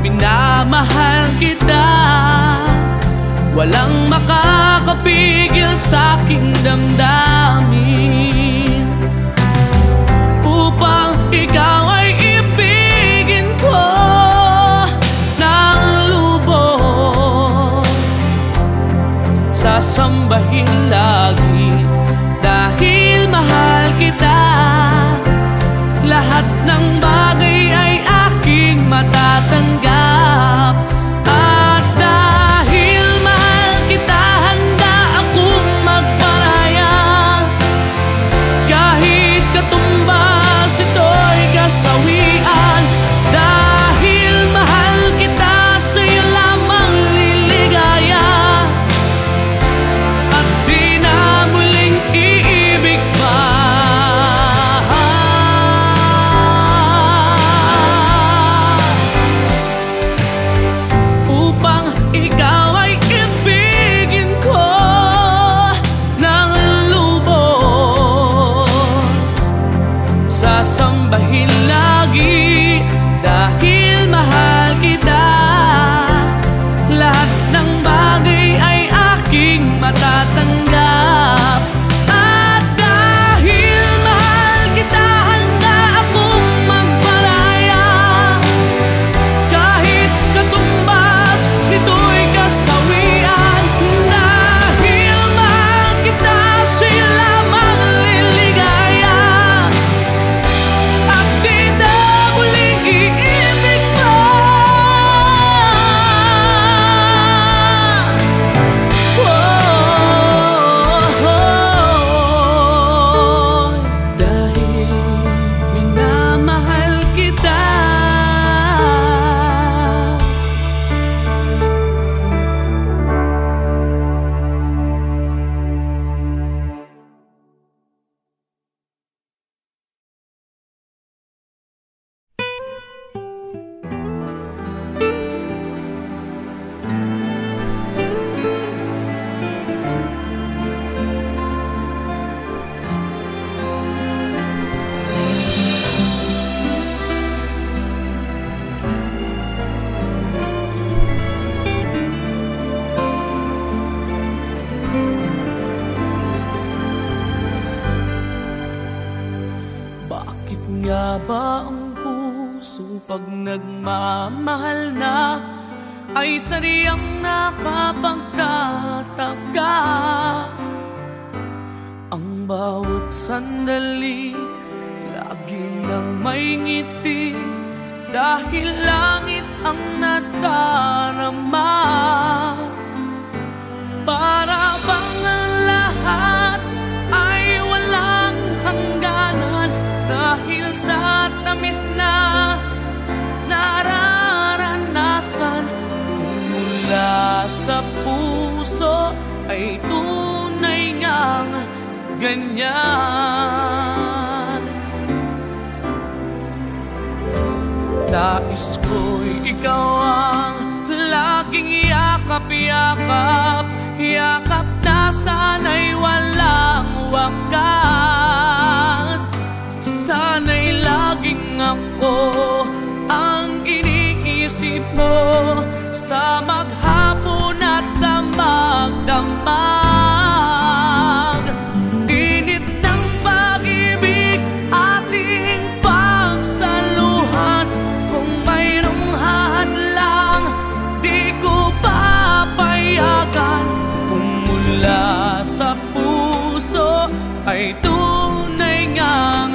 minamahal kita. Walang makakapigil sa aking damdamin, upang ikaw ay ibigin ko ng lubos. Sasambahin lagi dahil mahal kita. Lahat ng bagay ay aking matatanggap. At dahil mahal kita, handa akong magparaya. Kahit katumbas ito'y kasawian. Dahil mahal kita, sa'yo lamang liligaya. At di na muling iibig pa. Sasambahin lagi dahil mahal kita. Lahat ng bagay ay aking matatanggap. At dahil mahal kita, handa akong magparaya. Kahit katumbas nito'y kasawian. Dahil mahal kita, sa'yo lamang liligaya. Pag nagmamahal na ay sadyang nakapagtataka. Ang bawat sandali lagi nang may ngiti, dahil langit ang natarama. Para bang ang lahat ay walang hangganan, dahil sa tamis na nararanasan. Mula sa puso ay tunay ngang ganyan. Nais ko'y ikaw ang laging yakap-yakap, yakap na sana'y walang wakas. Sana'y laging ako ang iniisip mo, sa maghapon at sa magdamag. Init ng pag-ibig ating pagsaluhan. Kung mayroong hadlang di ko papayagan. Kung mula sa puso ay tunay ngang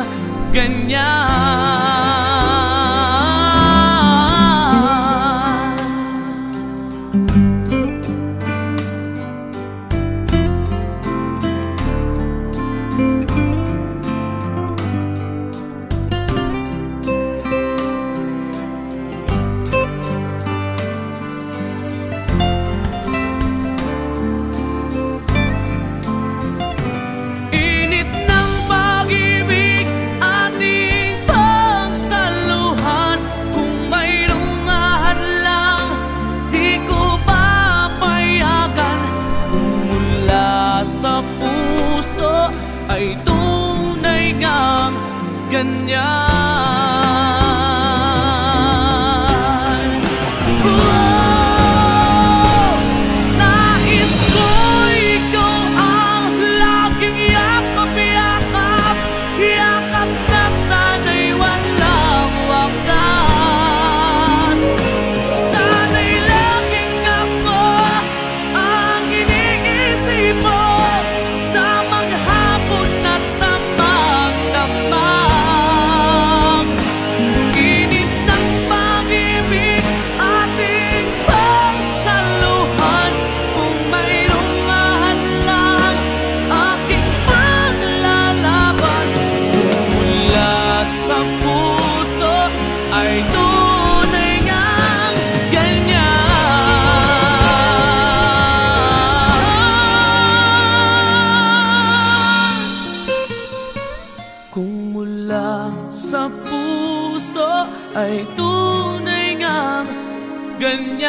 ganyan. Ganyan. ganyan.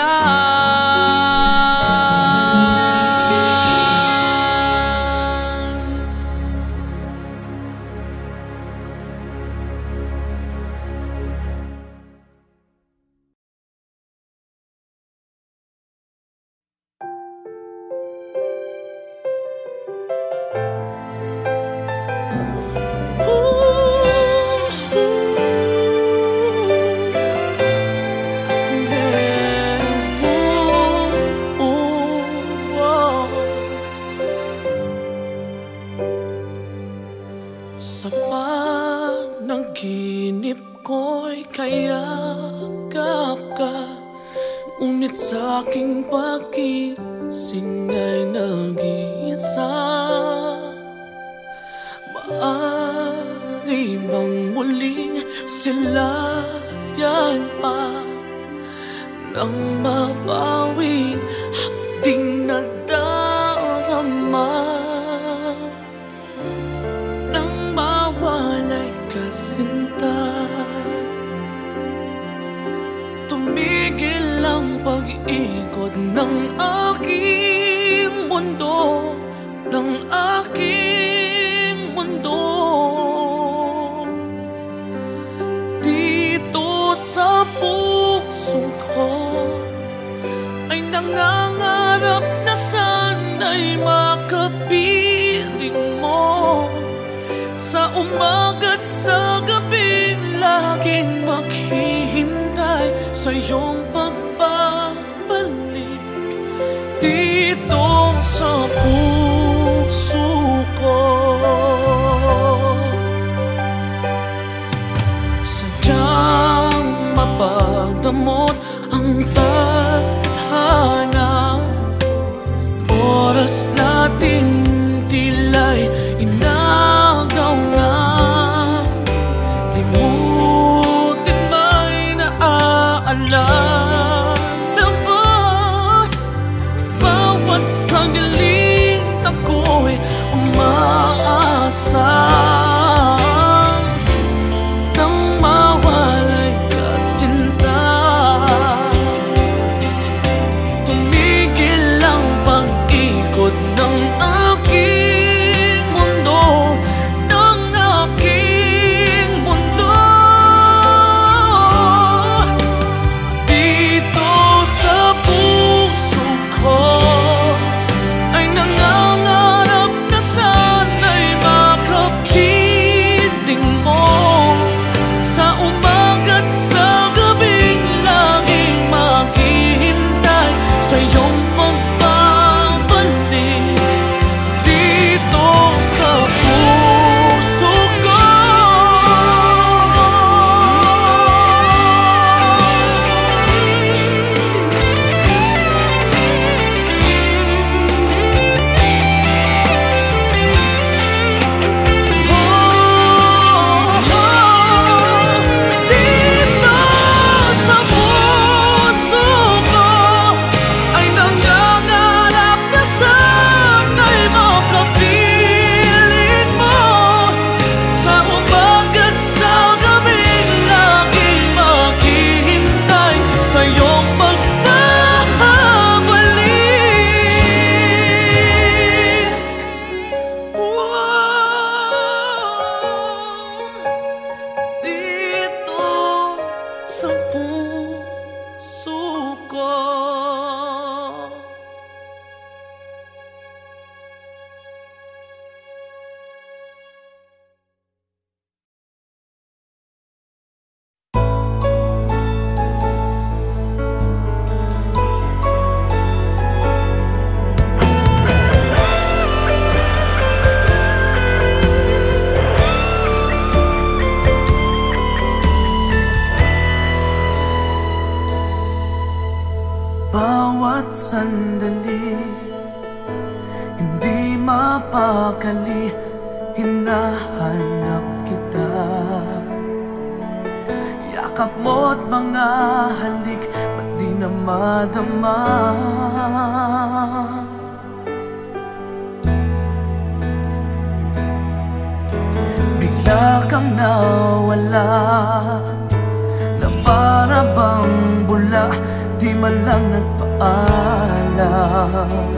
di man lang nagpaalam.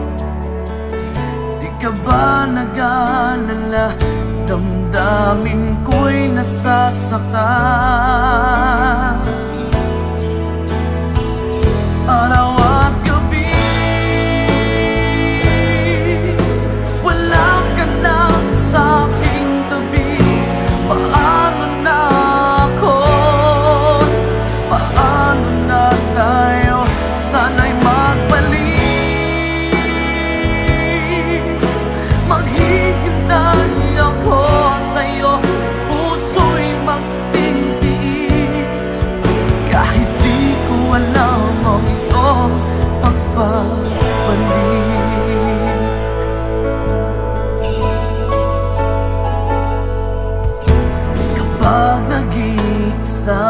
Di ka ba nag-alala? Damdamin ko'y nasasaktan. Araw at gabi, wala ka na sa aking tabi. Paano na ako? Paano na tayo? Sana'y magbalik, maghihintay ako sa'yo. Puso'y magtitiis kahit di ko alam ang iyong pagbabalik. Kapag nag-iisa,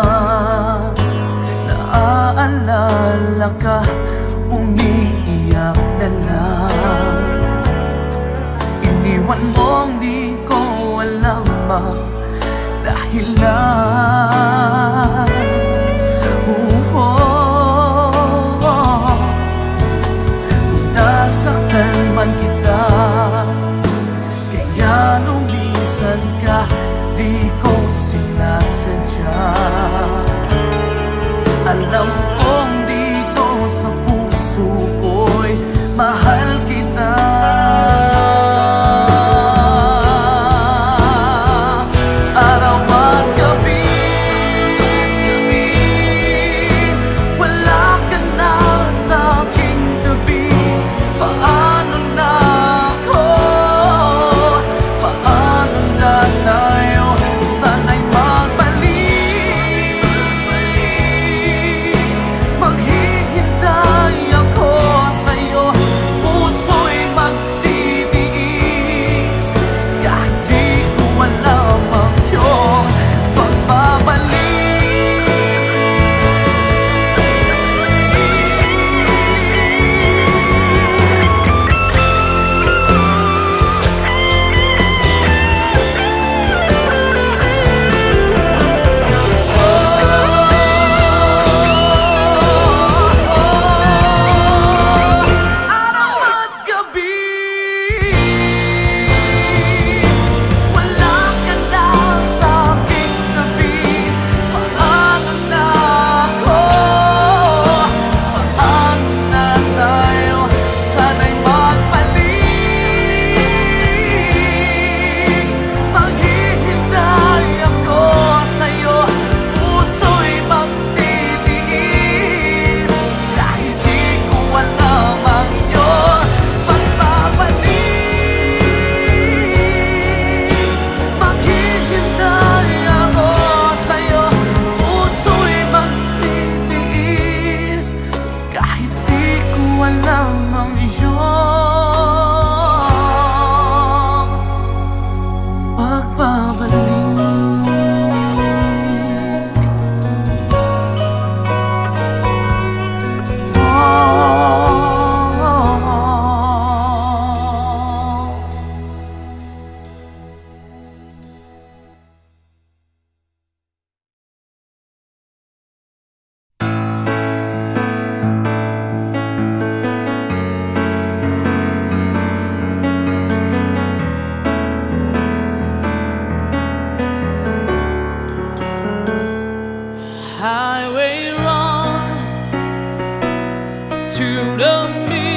naaalala ka, umiiyak na lang. Iniwan mong di ko alam ang dahilan. Nasaktan man kita, kaya nung minsan ka di ko sinasadya. Alam kong dito sa puso ko'y mahal kita. Araw at gabi, wala ka na sa aking tabi. Paano na ako? Paano na tayo? Sana'y magbalik, maghihintay ako sa'yo. Puso'y magtitiis kahit di ko alam ang iyong pagbabalik. Highway run to the